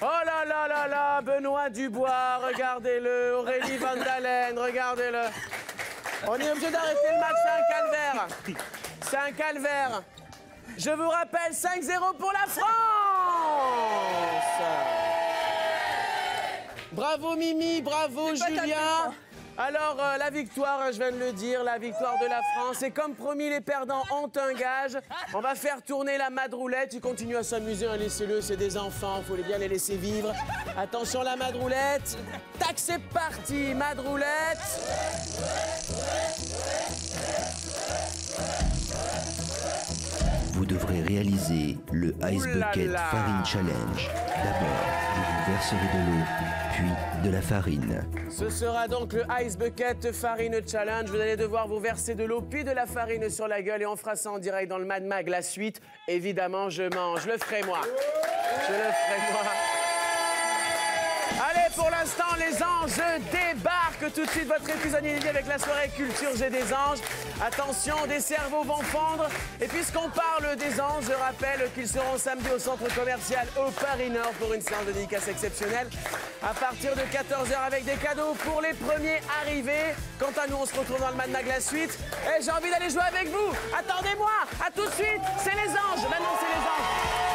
Oh là là là là, Benoît Dubois, regardez-le, Aurélie Van Daelen, regardez-le. On est obligé d'arrêter le match, c'est un calvaire. Je vous rappelle, 5-0 pour la France. Bravo Mimi, bravo Julien. Alors, la victoire, hein, je viens de le dire, la victoire de la France. Et comme promis, les perdants ont un gage. On va faire tourner la madroulette. Ils continuent à s'amuser, hein, laissez-le, c'est des enfants. Il faut bien les laisser vivre. Attention, la madroulette. Tac, c'est parti, madroulette. Vous devrez réaliser le Ice Bucket Farine Challenge. D'abord, vous verserez de l'eau, puis de la farine. Ce sera donc le Ice Bucket Farine Challenge. Vous allez devoir vous verser de l'eau, puis de la farine sur la gueule. Et on fera ça en direct dans le Mad Mag. La suite, évidemment, je mange. Je le ferai moi. Allez, pour l'instant, les anges débarquent tout de suite. Votre épisode inédit avec la soirée culture J'ai des anges. Attention, des cerveaux vont fondre. Et puisqu'on parle des anges, je rappelle qu'ils seront samedi au centre commercial au Paris Nord pour une séance de dédicace exceptionnelle à partir de 14 h avec des cadeaux pour les premiers arrivés. Quant à nous, on se retrouve dans le Mad Mag la suite. Et j'ai envie d'aller jouer avec vous. Attendez-moi. À tout de suite. C'est les anges. Maintenant, c'est les anges.